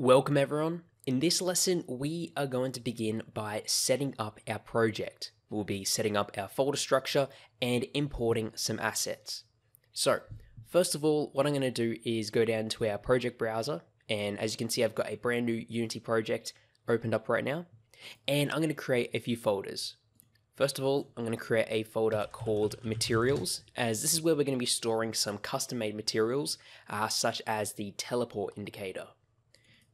Welcome everyone. In this lesson, we are going to begin by setting up our project. We'll be setting up our folder structure and importing some assets. So first of all, what I'm going to do is go down to our project browser. And as you can see, I've got a brand new Unity project opened up right now. And I'm going to create a few folders. First of all, I'm going to create a folder called Materials, as this is where we're going to be storing some custom-made materials, such as the teleport indicator.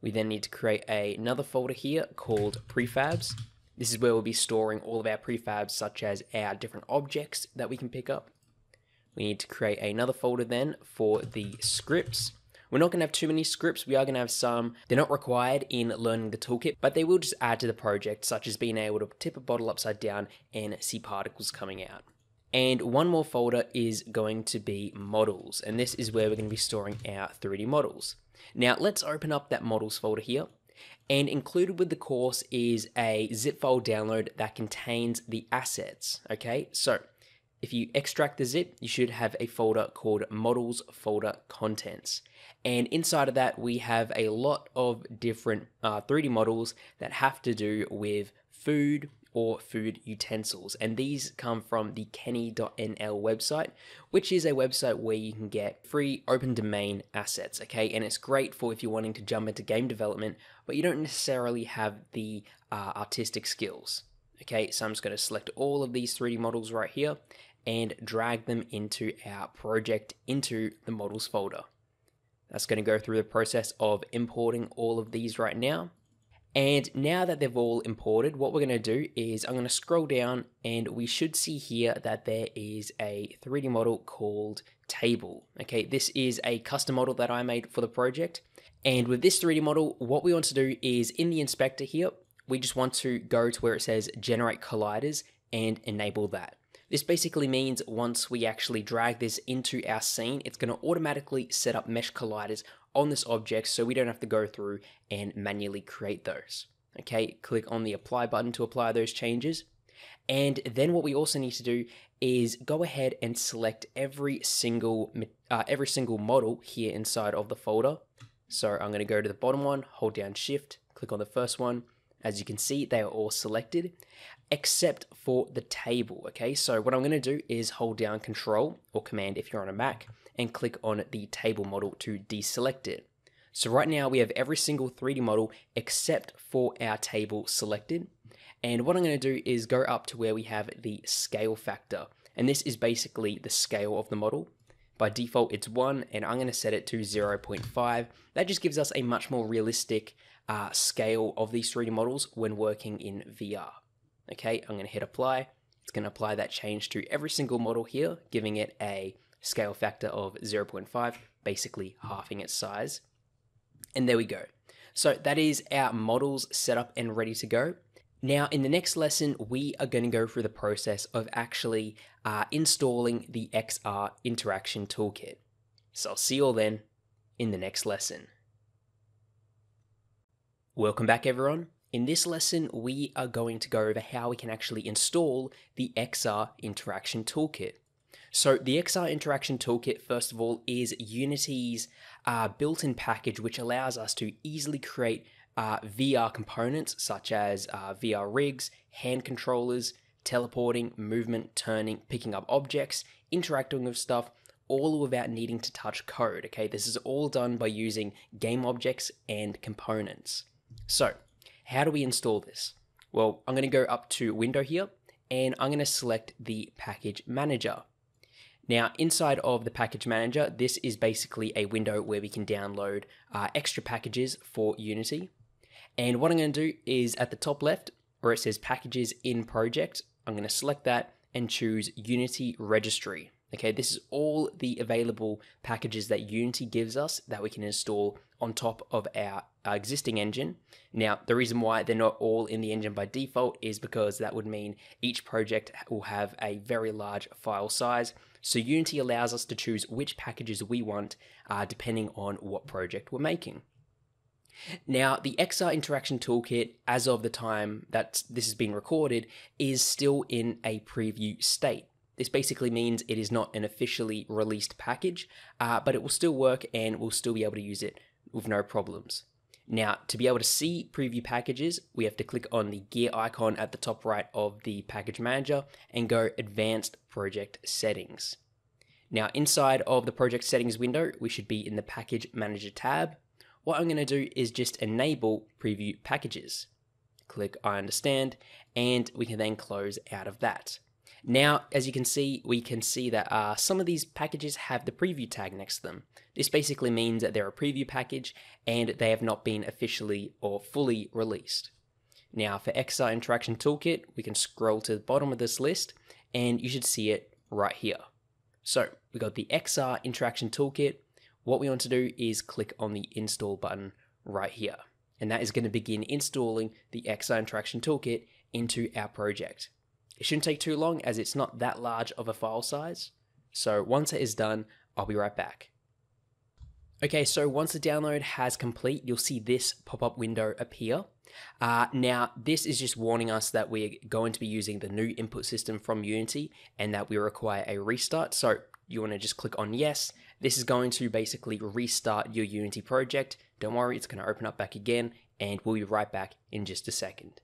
We then need to create another folder here called Prefabs. This is where we'll be storing all of our prefabs, such as our different objects that we can pick up. We need to create another folder then for the scripts. We're not going to have too many scripts, we are going to have some. They're not required in learning the toolkit, but they will just add to the project, such as being able to tip a bottle upside down and see particles coming out. And one more folder is going to be models, and this is where we're going to be storing our 3D models. Now let's open up that models folder here, and included with the course is a zip file download that contains the assets, okay? So if you extract the zip, you should have a folder called Models Folder Contents. And inside of that, we have a lot of different 3D models that have to do with food or food utensils. And these come from the Kenny.nl website, which is a website where you can get free open domain assets, okay? And it's great for if you're wanting to jump into game development, but you don't necessarily have the artistic skills. Okay, so I'm just going to select all of these 3D models right here and drag them into our project, into the models folder. That's going to go through the process of importing all of these right now. And now that they've all imported, what we're going to do is I'm going to scroll down and we should see here that there is a 3D model called Table. Okay, this is a custom model that I made for the project. And with this 3D model, what we want to do is in the inspector here, we just want to go to where it says generate colliders and enable that. This basically means once we actually drag this into our scene, it's going to automatically set up mesh colliders on this object so we don't have to go through and manually create those. Okay, click on the apply button to apply those changes. And then what we also need to do is go ahead and select every single model here inside of the folder. So I'm going to go to the bottom one, hold down shift, click on the first one. As you can see, they are all selected, except for the table, okay? So what I'm gonna do is hold down Control or Command if you're on a Mac and click on the table model to deselect it. So right now we have every single 3D model except for our table selected. And what I'm gonna do is go up to where we have the scale factor. And this is basically the scale of the model. By default, it's 1, and I'm gonna set it to 0.5. That just gives us a much more realistic scale of these 3D models when working in VR. Okay, I'm gonna hit apply. It's gonna apply that change to every single model here, giving it a scale factor of 0.5, basically halving its size. And there we go. So that is our models set up and ready to go. Now, in the next lesson, we are going to go through the process of actually installing the XR Interaction Toolkit. So I'll see you all then in the next lesson. Welcome back, everyone. In this lesson, we are going to go over how we can actually install the XR Interaction Toolkit. So the XR Interaction Toolkit, first of all, is Unity's built-in package, which allows us to easily create VR components such as VR rigs, hand controllers, teleporting, movement, turning, picking up objects, interacting with stuff, all without needing to touch code, okay? This is all done by using game objects and components. So how do we install this? Well, I'm gonna go up to Window here and I'm gonna select the Package Manager. Now, inside of the Package Manager, this is basically a window where we can download extra packages for Unity. And what I'm going to do is at the top left, where it says Packages in Project, I'm going to select that and choose Unity Registry. Okay, this is all the available packages that Unity gives us that we can install on top of our existing engine. Now, the reason why they're not all in the engine by default is because that would mean each project will have a very large file size. So Unity allows us to choose which packages we want depending on what project we're making. Now, the XR Interaction Toolkit, as of the time that this is being recorded, is still in a preview state. This basically means it is not an officially released package, but it will still work and we'll still be able to use it with no problems. Now, to be able to see preview packages, we have to click on the gear icon at the top right of the package manager and go Advanced Project Settings. Now, inside of the project settings window, we should be in the package manager tab. What I'm going to do is just enable preview packages. Click I understand, and we can then close out of that. Now, as you can see, we can see that some of these packages have the preview tag next to them. This basically means that they're a preview package and they have not been officially or fully released. Now, for XR Interaction Toolkit, we can scroll to the bottom of this list and you should see it right here. So we got the XR Interaction Toolkit. What we want to do is click on the install button right here. And that is going to begin installing the XR Interaction Toolkit into our project. It shouldn't take too long as it's not that large of a file size. So once it is done, I'll be right back. Okay, so once the download has complete, you'll see this pop-up window appear. Now, this is just warning us that we're going to be using the new input system from Unity and that we require a restart. So you want to just click on yes. This is going to basically restart your Unity project. Don't worry, it's going to open up back again and we'll be right back in just a second.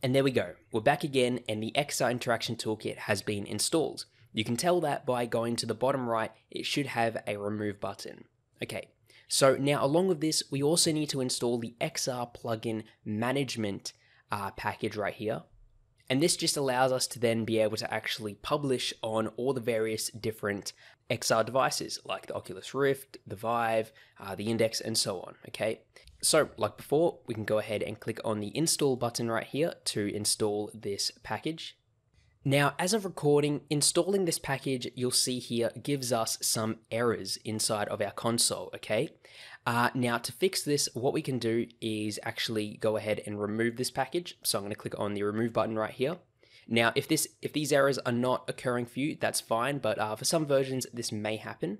And there we go, we're back again and the XR Interaction Toolkit has been installed. You can tell that by going to the bottom right, it should have a remove button. Okay, so now along with this, we also need to install the XR plugin management package right here. And this just allows us to then be able to actually publish on all the various different XR devices like the Oculus Rift, the Vive, the Index, and so on, okay? So like before, we can go ahead and click on the install button right here to install this package. Now, as of recording, installing this package, you'll see here, gives us some errors inside of our console, okay? Now to fix this, what we can do is actually go ahead and remove this package. So I'm gonna click on the remove button right here. Now, if these errors are not occurring for you, that's fine, but for some versions, this may happen.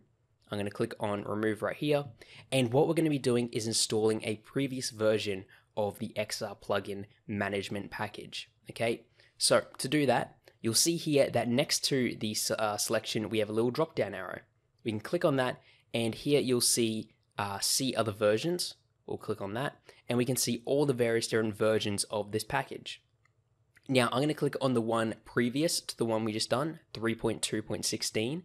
I'm gonna click on remove right here. And what we're gonna be doing is installing a previous version of the XR plugin management package, okay? So to do that, you'll see here that next to the selection, we have a little drop down arrow. We can click on that and here you'll see other versions. We'll click on that and we can see all the various different versions of this package. Now I'm gonna click on the one previous to the one we just done, 3.2.16,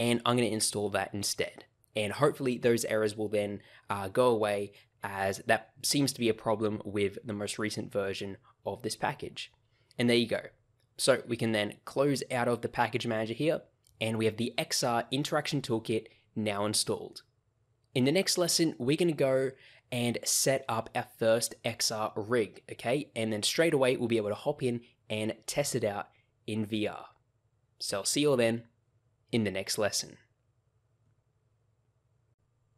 and I'm gonna install that instead. And hopefully those errors will then go away as that seems to be a problem with the most recent version of this package. And there you go. So we can then close out of the package manager here and we have the XR Interaction Toolkit now installed. In the next lesson, we're gonna go and set up our first XR rig, okay? And then straight away, we'll be able to hop in and test it out in VR. So I'll see you all then in the next lesson.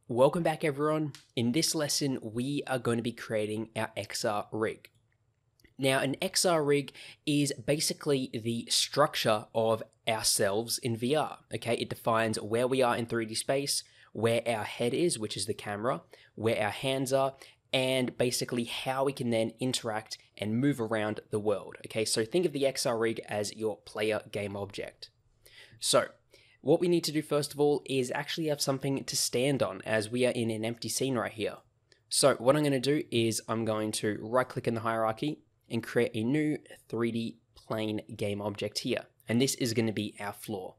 Welcome back everyone. In this lesson, we are going to be creating our XR rig. Now, an XR rig is basically the structure of ourselves in VR, okay? It defines where we are in 3D space, where our head is, which is the camera, where our hands are, and basically how we can then interact and move around the world, okay? So think of the XR rig as your player game object. So what we need to do first of all is actually have something to stand on as we are in an empty scene right here. So what I'm gonna do is I'm going to right click in the hierarchy and create a new 3D plane game object here. And this is gonna be our floor.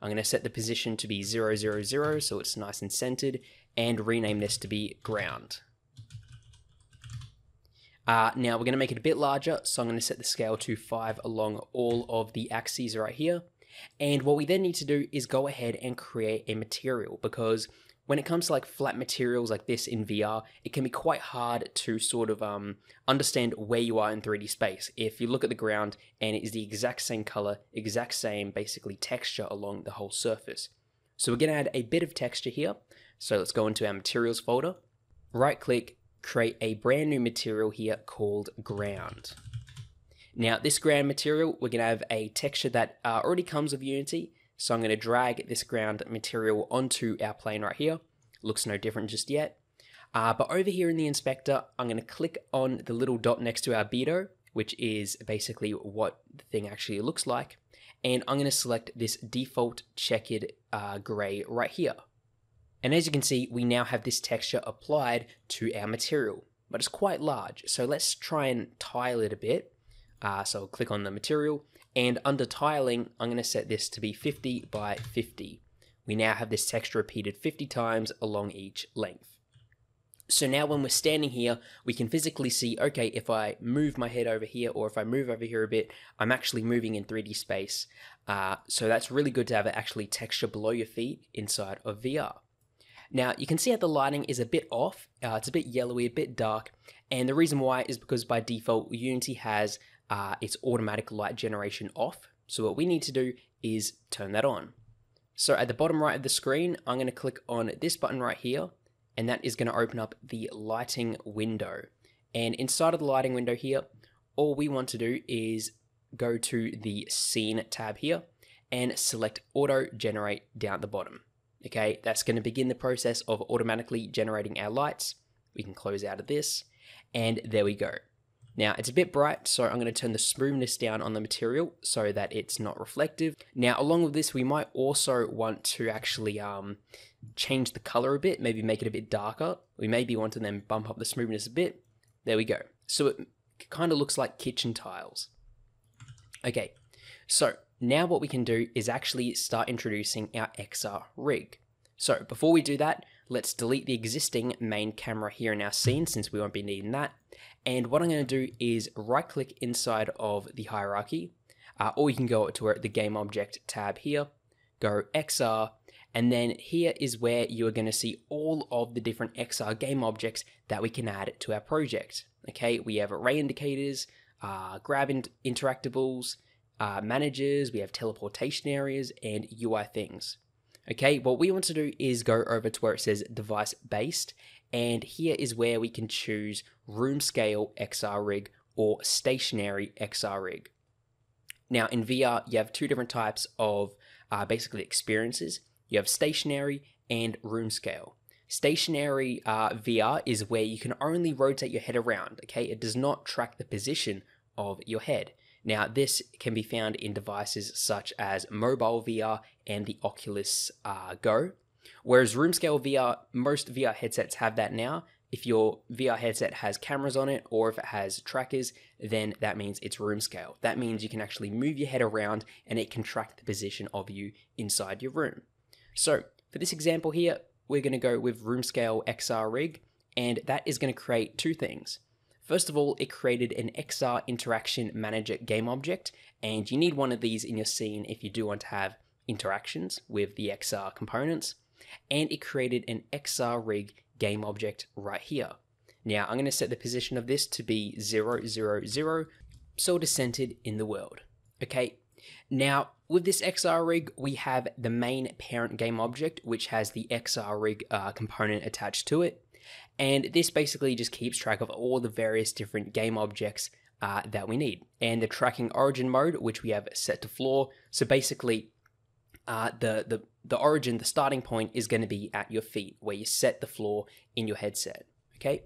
I'm gonna set the position to be 0, 0, 0, so it's nice and centered, and rename this to be ground. Now we're gonna make it a bit larger, so I'm gonna set the scale to 5 along all of the axes right here. And what we then need to do is go ahead and create a material, because when it comes to like flat materials like this in VR, it can be quite hard to sort of understand where you are in 3D space. If you look at the ground and it is the exact same color, exact same basically texture along the whole surface. So we're gonna add a bit of texture here. So let's go into our materials folder, right click, create a brand new material here called ground. Now this ground material, we're gonna have a texture that already comes with Unity. So I'm going to drag this ground material onto our plane right here. Looks no different just yet. But over here in the inspector, I'm going to click on the little dot next to our albedo, which is basically what the thing actually looks like. And I'm going to select this default checkered gray right here. And as you can see, we now have this texture applied to our material, but it's quite large. So let's try and tile it a bit. So I'll click on the material, and under tiling, I'm gonna set this to be 50 by 50. We now have this texture repeated 50 times along each length. So now when we're standing here, we can physically see, okay, if I move my head over here, or if I move over here a bit, I'm actually moving in 3D space. So that's really good to have actually texture below your feet inside of VR. Now you can see how the lighting is a bit off. It's a bit yellowy, a bit dark. And the reason why is because by default, Unity has its automatic light generation off. So what we need to do is turn that on. So at the bottom right of the screen, I'm gonna click on this button right here. And that is going to open up the lighting window. And inside of the lighting window here, all we want to do is go to the scene tab here and select auto generate down at the bottom. Okay, that's going to begin the process of automatically generating our lights. We can close out of this, and there we go. Now it's a bit bright, so I'm going to turn the smoothness down on the material so that it's not reflective. Now along with this, we might also want to actually change the color a bit, maybe make it a bit darker. We maybe want to then bump up the smoothness a bit. There we go. So it kind of looks like kitchen tiles. Okay, so now what we can do is actually start introducing our XR rig. So before we do that, let's delete the existing main camera here in our scene since we won't be needing that. And what I'm going to do is right click inside of the hierarchy, or you can go to the game object tab here, go XR, and then here is where you are going to see all of the different XR game objects that we can add to our project. Okay, we have array indicators, grab interactables, managers, we have teleportation areas, and UI things. Okay, what we want to do is go over to where it says device based, and here is where we can choose room scale XR rig or stationary XR rig. Now in VR, you have two different types of basically experiences. You have stationary and room scale. Stationary VR is where you can only rotate your head around, okay? It does not track the position of your head. Now this can be found in devices such as mobile VR and the Oculus Go. Whereas room scale VR, most VR headsets have that now. If your VR headset has cameras on it, or if it has trackers, then that means it's room scale. That means you can actually move your head around and it can track the position of you inside your room. So for this example here, we're going to go with room scale XR rig, and that is going to create two things. First of all, it created an XR Interaction Manager game object, and you need one of these in your scene if you do want to have interactions with the XR components. And it created an XR rig game object right here. Now I'm going to set the position of this to be 0, 0, 0, so it is centered in the world. Okay, now with this XR rig, we have the main parent game object, which has the XR rig component attached to it. And this basically just keeps track of all the various different game objects that we need. And the tracking origin mode, which we have set to floor. So basically the origin, the starting point is going to be at your feet where you set the floor in your headset. Okay.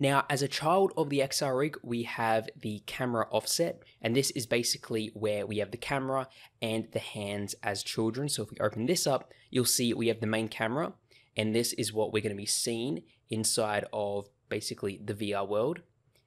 Now as a child of the XR rig, we have the camera offset, and this is basically where we have the camera and the hands as children. So if we open this up, you'll see we have the main camera, and this is what we're going to be seeing inside of basically the VR world.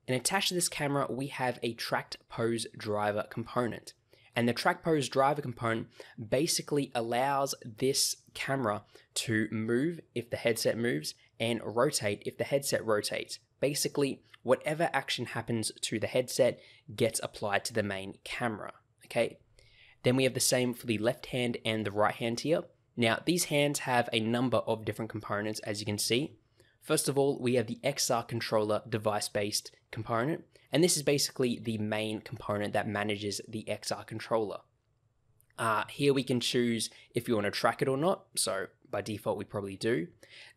And attached to this camera, we have a tracked pose driver component. And the track pose driver component basically allows this camera to move if the headset moves, and rotate if the headset rotates. Basically, whatever action happens to the headset gets applied to the main camera, okay? Then we have the same for the left hand and the right hand here. Now, these hands have a number of different components, as you can see. First of all, we have the XR controller device-based component, and this is basically the main component that manages the XR controller. Here we can choose if we want to track it or not, so by default we probably do.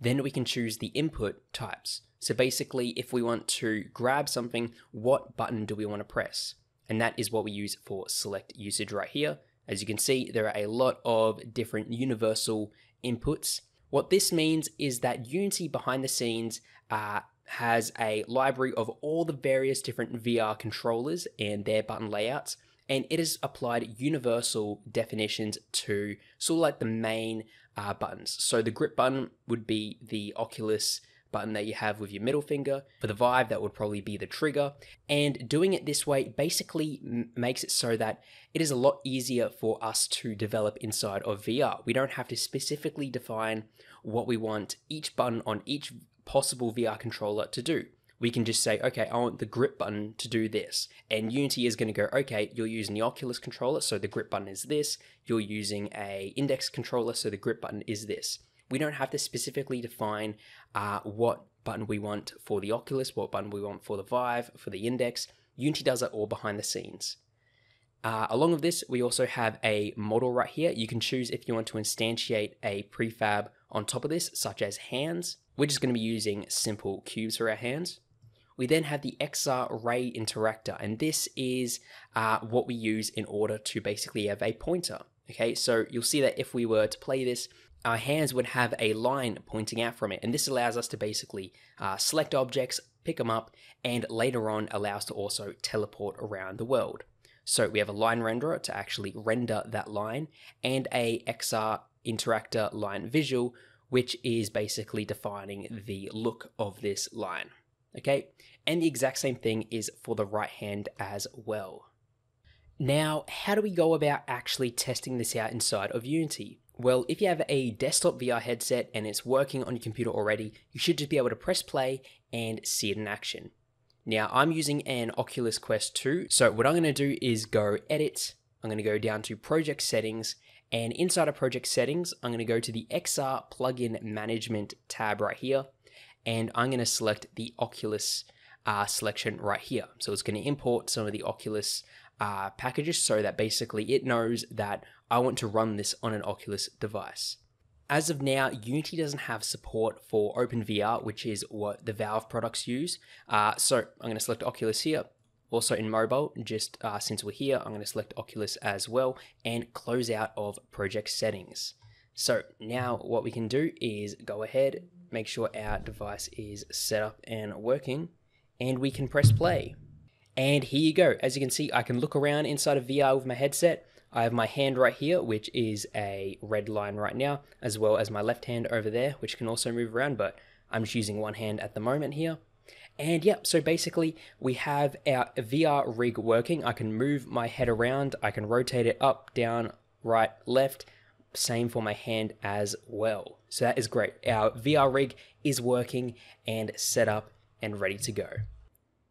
Then we can choose the input types. So basically, if we want to grab something, what button do we want to press? And that is what we use for select usage right here. As you can see, there are a lot of different universal inputs. What this means is that Unity behind the scenes has a library of all the various different VR controllers and their button layouts, and it has applied universal definitions to sort of like the main buttons. So the grip button would be the Oculus button that you have with your middle finger. For the Vive, that would probably be the trigger. And doing it this way basically makes it so that it is a lot easier for us to develop inside of VR. We don't have to specifically define what we want each button on each possible VR controller to do. We can just say, okay, I want the grip button to do this. And Unity is gonna go, okay, you're using the Oculus controller, so the grip button is this. You're using a Index controller, so the grip button is this. We don't have to specifically define what button we want for the Oculus, what button we want for the Vive, for the Index. Unity does it all behind the scenes. Along with this, we also have a model right here. You can choose if you want to instantiate a prefab on top of this, such as hands. We're just gonna be using simple cubes for our hands. We then have the XR ray interactor, and this is what we use in order to basically have a pointer. Okay, so you'll see that if we were to play this, our hands would have a line pointing out from it, and this allows us to basically select objects, pick them up, and later on allows to also teleport around the world. So we have a line renderer to actually render that line, and a XR interactor line visual, which is basically defining the look of this line. Okay, and the exact same thing is for the right hand as well. Now, how do we go about actually testing this out inside of Unity? Well, if you have a desktop VR headset and it's working on your computer already, you should just be able to press play and see it in action. Now, I'm using an Oculus Quest 2, so what I'm going to do is go Edit, I'm going to go down to Project Settings, and inside of Project Settings, I'm going to go to the XR plugin management tab right here. And I'm going to select the Oculus selection right here. So it's going to import some of the Oculus packages so that basically it knows that I want to run this on an Oculus device. As of now, Unity doesn't have support for OpenVR, which is what the Valve products use. So I'm going to select Oculus here. Also in mobile, just since we're here, I'm going to select Oculus as well and close out of project settings. So now what we can do is go ahead, make sure our device is set up and working, and we can press play. And here you go. As you can see, I can look around inside of VR with my headset. I have my hand right here, which is a red line right now, as well as my left hand over there, which can also move around, but I'm just using one hand at the moment here. And yep, so basically we have our VR rig working. I can move my head around. I can rotate it up, down, right, left. Same for my hand as well. So that is great. Our VR rig is working and set up and ready to go.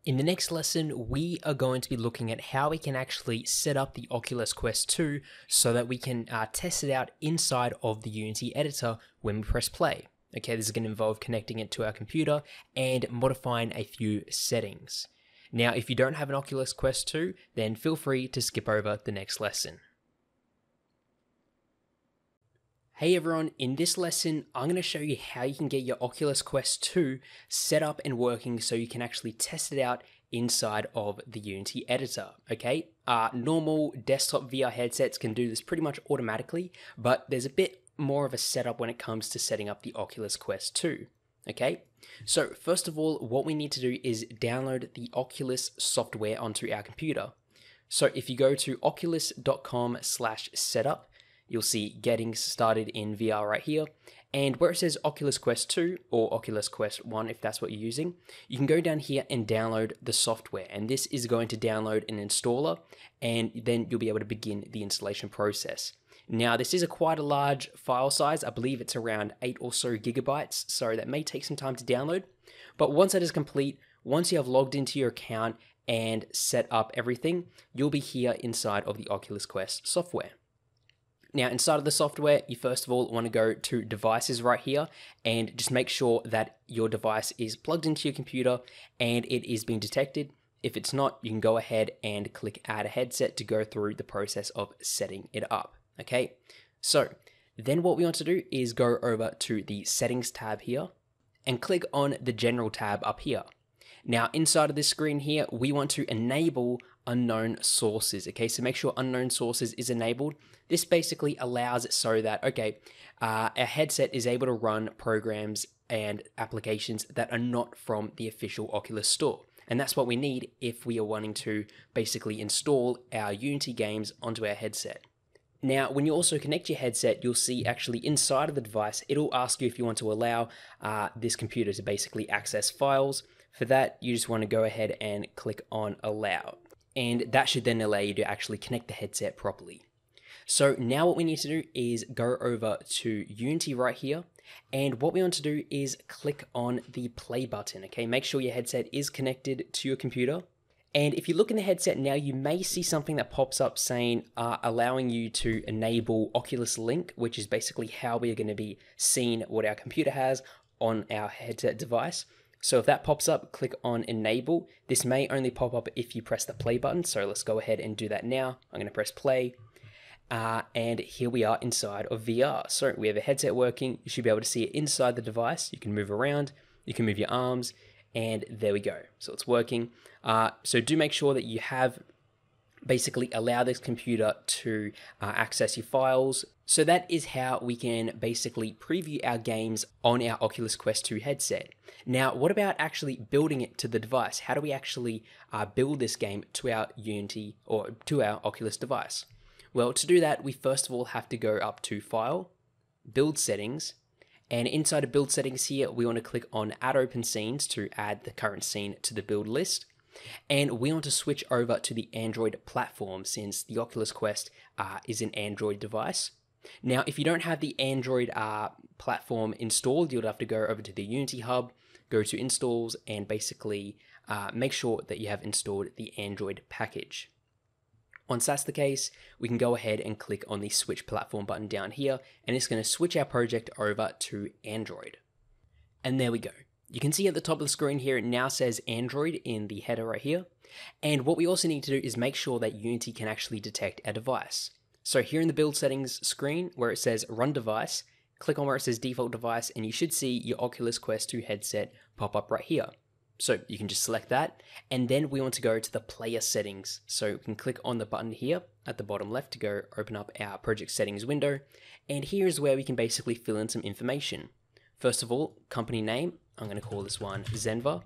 In the next lesson, we are going to be looking at how we can actually set up the Oculus Quest 2 so that we can test it out inside of the Unity editor when we press play. Okay, this is going to involve connecting it to our computer and modifying a few settings. Now, if you don't have an Oculus Quest 2, then feel free to skip over the next lesson. Hey everyone, in this lesson, I'm going to show you how you can get your Oculus Quest 2 set up and working so you can actually test it out inside of the Unity editor, okay? Normal desktop VR headsets can do this pretty much automatically, but there's a bit more of a setup when it comes to setting up the Oculus Quest 2, okay? So first of all, what we need to do is download the Oculus software onto our computer. So if you go to oculus.com/setup, you'll see Getting Started in VR right here. And where it says Oculus Quest 2 or Oculus Quest 1, if that's what you're using, you can go down here and download the software. And this is going to download an installer, and then you'll be able to begin the installation process. Now, this is quite a large file size. I believe it's around 8 or so gigabytes. So that may take some time to download. But once that is complete, once you have logged into your account and set up everything, you'll be here inside of the Oculus Quest software. Now, inside of the software, you first of all want to go to devices right here and just make sure that your device is plugged into your computer and it is being detected. If it's not, you can go ahead and click add a headset to go through the process of setting it up. Okay, so then what we want to do is go over to the settings tab here and click on the general tab up here. Now, inside of this screen here, we want to enable unknown sources, okay? So make sure unknown sources is enabled. This basically allows it so that, okay, a headset is able to run programs and applications that are not from the official Oculus store. And that's what we need if we are wanting to basically install our Unity games onto our headset. Now, when you also connect your headset, you'll see actually inside of the device, it'll ask you if you want to allow this computer to basically access files. For that, you just want to go ahead and click on allow. And that should then allow you to actually connect the headset properly. So now what we need to do is go over to Unity right here. And what we want to do is click on the play button, okay? Make sure your headset is connected to your computer. And if you look in the headset now, you may see something that pops up saying, allowing you to enable Oculus Link, which is basically how we are going to be seeing what our computer has on our headset device. So if that pops up, click on enable. This may only pop up if you press the play button. So let's go ahead and do that now. I'm going to press play. And here we are inside of VR. So we have a headset working. You should be able to see it inside the device. You can move around, you can move your arms. And there we go. So it's working. So do make sure that you have basically allow this computer to access your files. So that is how we can basically preview our games on our Oculus Quest 2 headset. Now, what about actually building it to the device? How do we actually build this game to our Unity or to our Oculus device? Well, to do that, we first of all have to go up to File, Build Settings, and inside of build settings here, we want to click on add open scenes to add the current scene to the build list. And we want to switch over to the Android platform since the Oculus Quest is an Android device. Now, if you don't have the Android platform installed, you'll have to go over to the Unity Hub, go to installs, and basically make sure that you have installed the Android package. Once that's the case, we can go ahead and click on the switch platform button down here, and it's going to switch our project over to Android. And there we go. You can see at the top of the screen here, it now says Android in the header right here. And what we also need to do is make sure that Unity can actually detect our device. So here in the build settings screen where it says run device, click on where it says default device, and you should see your Oculus Quest 2 headset pop up right here. So you can just select that, and then we want to go to the player settings. So we can click on the button here at the bottom left to go open up our project settings window. And here's where we can basically fill in some information. First of all, company name, I'm going to call this one Zenva.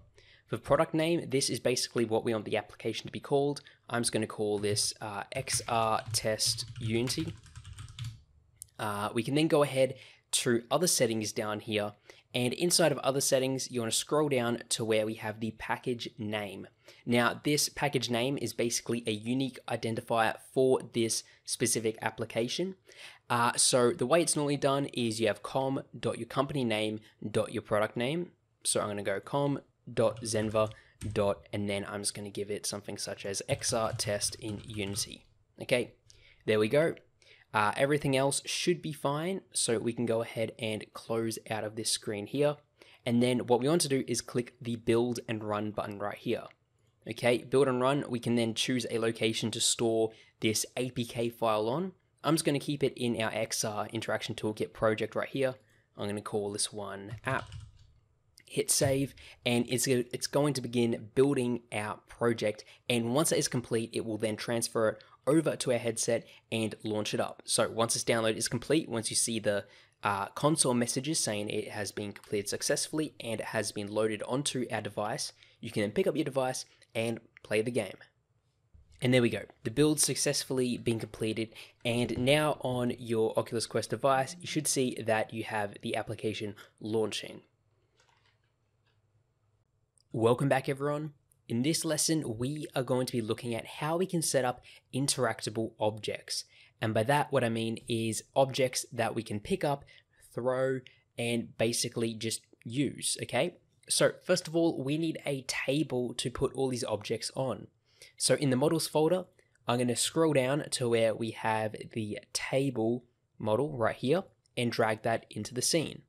For product name, this is basically what we want the application to be called. I'm just going to call this XR Test Unity. We can then go ahead to other settings down here. And inside of other settings, you want to scroll down to where we have the package name. Now, this package name is basically a unique identifier for this specific application. So the way it's normally done is you have com.yourcompany name.your product name. So I'm going to go com.zenva. And then I'm just going to give it something such as XR test in Unity. Okay, there we go. Everything else should be fine, so we can go ahead and close out of this screen here. And then what we want to do is click the build and run button right here. Okay, build and run, we can then choose a location to store this APK file on. I'm just going to keep it in our XR Interaction Toolkit project right here. I'm going to call this one app. Hit save, and it's going to begin building our project, and once it is complete, it will then transfer it over to our headset and launch it up. So once this download is complete, once you see the console messages saying it has been completed successfully and it has been loaded onto our device, you can then pick up your device and play the game. And there we go, the build successfully being completed, and now on your Oculus Quest device, you should see that you have the application launching. Welcome back everyone. In this lesson, we are going to be looking at how we can set up interactable objects. And by that, what I mean is objects that we can pick up, throw, and basically just use, okay? So first of all, we need a table to put all these objects on. So in the models folder, I'm going to scroll down to where we have the table model right here and drag that into the scene.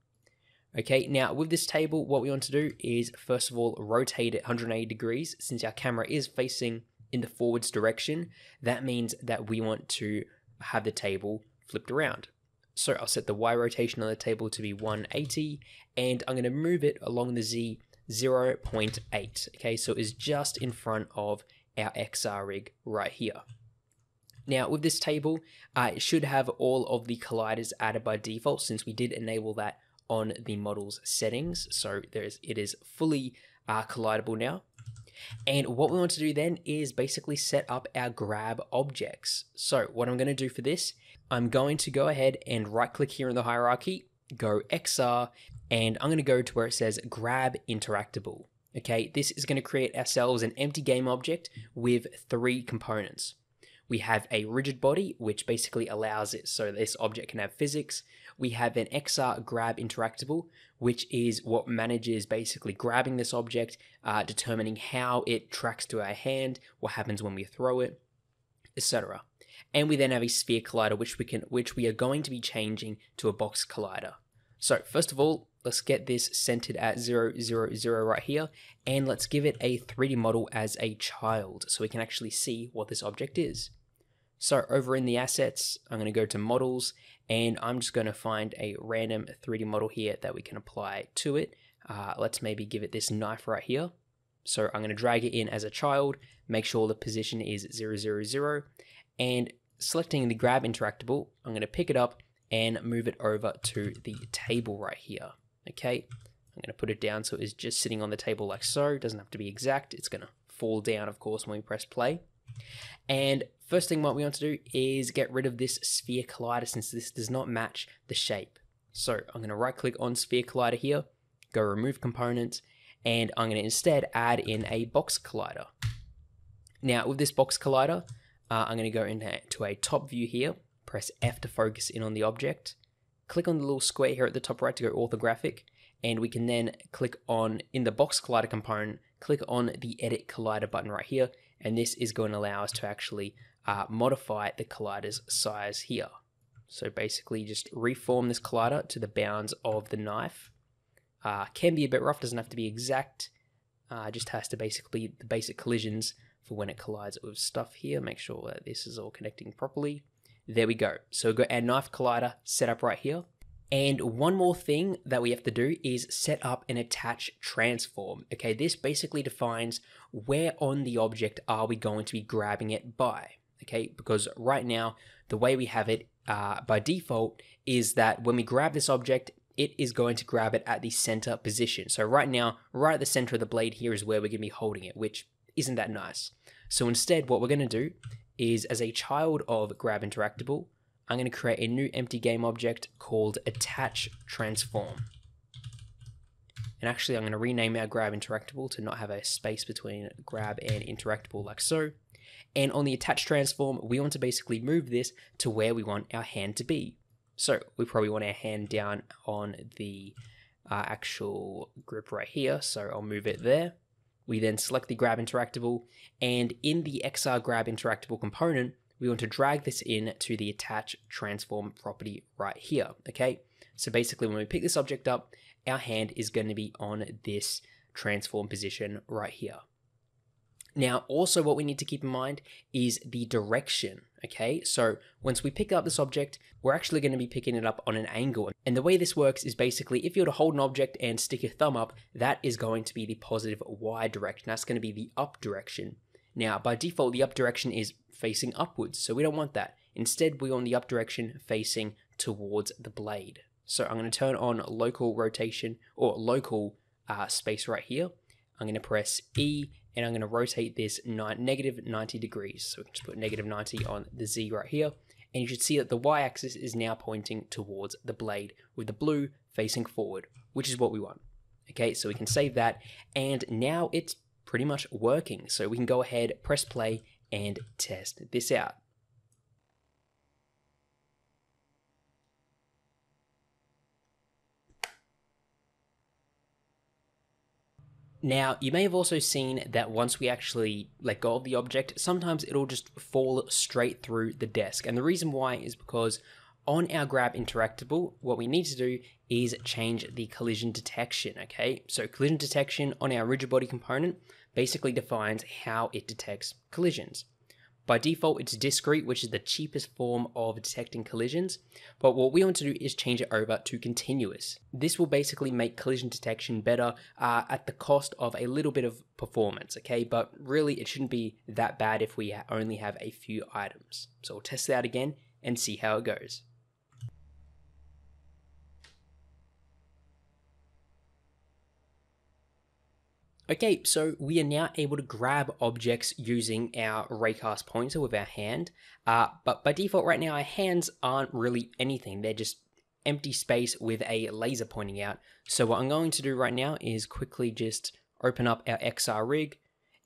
Okay, now with this table, what we want to do is first of all, rotate it 180 degrees. Since our camera is facing in the forwards direction, that means that we want to have the table flipped around. So I'll set the Y rotation on the table to be 180, and I'm gonna move it along the Z 0.8. Okay, so it's just in front of our XR rig right here. Now with this table, it should have all of the colliders added by default since we did enable that on the model's settings, so it is fully collidable now. And what we want to do then is basically set up our grab objects. So what I'm going to do for this, I'm going to go ahead and right click here in the hierarchy, go XR, and I'm going to go to where it says grab interactable. Okay, this is going to create ourselves an empty game object with three components. We have a rigid body, which basically allows it so this object can have physics. We have an XR grab interactable, which is what manages basically grabbing this object, determining how it tracks to our hand, what happens when we throw it, etc. And we then have a sphere collider, which we are going to be changing to a box collider. So first of all, let's get this centered at 0, 0, 0 right here, and let's give it a 3D model as a child so we can actually see what this object is. So over in the assets, I'm going to go to models, and I'm just going to find a random 3D model here that we can apply to it. Let's maybe give it this knife right here. So I'm going to drag it in as a child, make sure the position is 0, 0, 0, and selecting the grab interactable, I'm going to pick it up and move it over to the table right here. Okay, I'm going to put it down so it's just sitting on the table like so. It doesn't have to be exact. It's going to fall down, of course, when we press play. And first thing what we want to do is get rid of this sphere collider since this does not match the shape. So I'm going to right click on sphere collider here, go remove component, and I'm going to instead add in a box collider. Now with this box collider, I'm going to go into a top view here, press F to focus in on the object, click on the little square here at the top right to go orthographic, and we can then click on, in the box collider component, click on the edit collider button right here, and this is going to allow us to actually modify the collider's size here. So basically just reform this collider to the bounds of the knife. Can be a bit rough, doesn't have to be exact, just has to basically the basic collisions for when it collides with stuff here. Make sure that this is all connecting properly. There we go. So we've got our knife collider set up right here. And one more thing that we have to do is set up an attach transform. Okay, this basically defines where on the object are we going to be grabbing it by. Okay, because right now, the way we have it by default is that when we grab this object, it is going to grab it at the center position. So right now, right at the center of the blade here is where we're going to be holding it, which isn't that nice. So instead, what we're going to do is as a child of grab interactable, I'm going to create a new empty game object called attach transform. And actually I'm going to rename our grab interactable to not have a space between grab and interactable like so. And on the attach transform, we want to basically move this to where we want our hand to be. So we probably want our hand down on the actual grip right here. So I'll move it there. We then select the grab interactable, and in the XR grab interactable component, we want to drag this in to the attach transform property right here. Okay, so basically when we pick this object up, our hand is going to be on this transform position right here. Now also what we need to keep in mind is the direction. Okay, so once we pick up this object, we're actually going to be picking it up on an angle. And the way this works is basically if you were to hold an object and stick your thumb up, that is going to be the positive Y direction. That's going to be the up direction. Now, by default, the up direction is facing upwards, so we don't want that. Instead, we want the up direction facing towards the blade. So I'm going to turn on local rotation or local space right here. I'm going to press E, and I'm going to rotate this negative 90 degrees. So we can just put negative 90 on the Z right here. And you should see that the Y-axis is now pointing towards the blade with the blue facing forward, which is what we want. Okay, so we can save that. And now it's pretty much working. So we can go ahead, press play, and test this out. Now, you may have also seen that once we actually let go of the object, sometimes it'll just fall straight through the desk. And the reason why is because on our grab interactable, what we need to do is change the collision detection, okay? So collision detection on our rigid body component basically defines how it detects collisions. By default, it's discrete, which is the cheapest form of detecting collisions. But what we want to do is change it over to continuous. This will basically make collision detection better at the cost of a little bit of performance, okay? But really, it shouldn't be that bad if we only have a few items. So we'll test it out again and see how it goes. Okay, so we are now able to grab objects using our raycast pointer with our hand, but by default right now our hands aren't really anything, they're just empty space with a laser pointing out. So what I'm going to do right now is quickly just open up our XR rig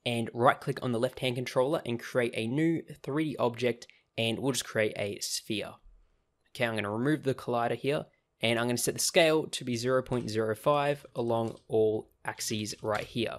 and right click on the left hand controller and create a new 3D object, and we'll just create a sphere. Okay, I'm going to remove the collider here and I'm going to set the scale to be 0.05 along all axes right here.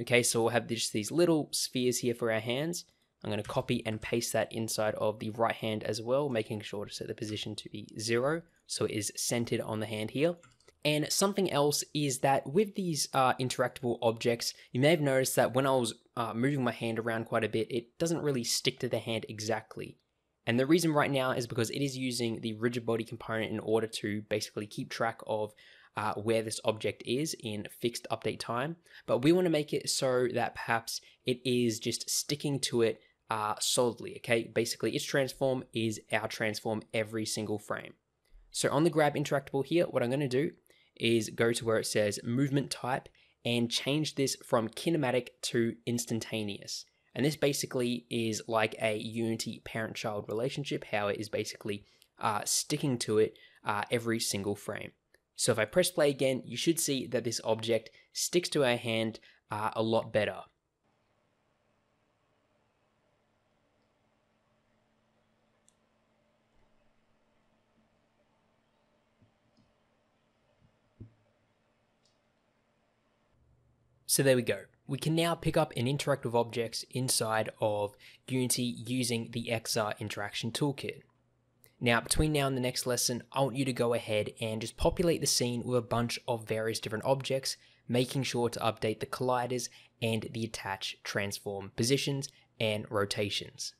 Okay, so we'll have just these little spheres here for our hands. I'm going to copy and paste that inside of the right hand as well, making sure to set the position to be 0, so it is centered on the hand here. And something else is that with these interactable objects, you may have noticed that when I was moving my hand around quite a bit, it doesn't really stick to the hand exactly. And the reason right now is because it is using the rigid body component in order to basically keep track of where this object is in fixed update time, but we want to make it so that perhaps it is just sticking to it solidly. Okay, basically its transform is our transform every single frame. So on the grab interactable here, what I'm going to do is go to where it says movement type and change this from kinematic to instantaneous. And this basically is like a Unity parent-child relationship, how it is basically sticking to it every single frame. So if I press play again, you should see that this object sticks to our hand a lot better. So there we go. We can now pick up and interact with objects inside of Unity using the XR Interaction Toolkit. Now, between now and the next lesson, I want you to go ahead and just populate the scene with a bunch of various different objects, making sure to update the colliders and the attach transform positions and rotations.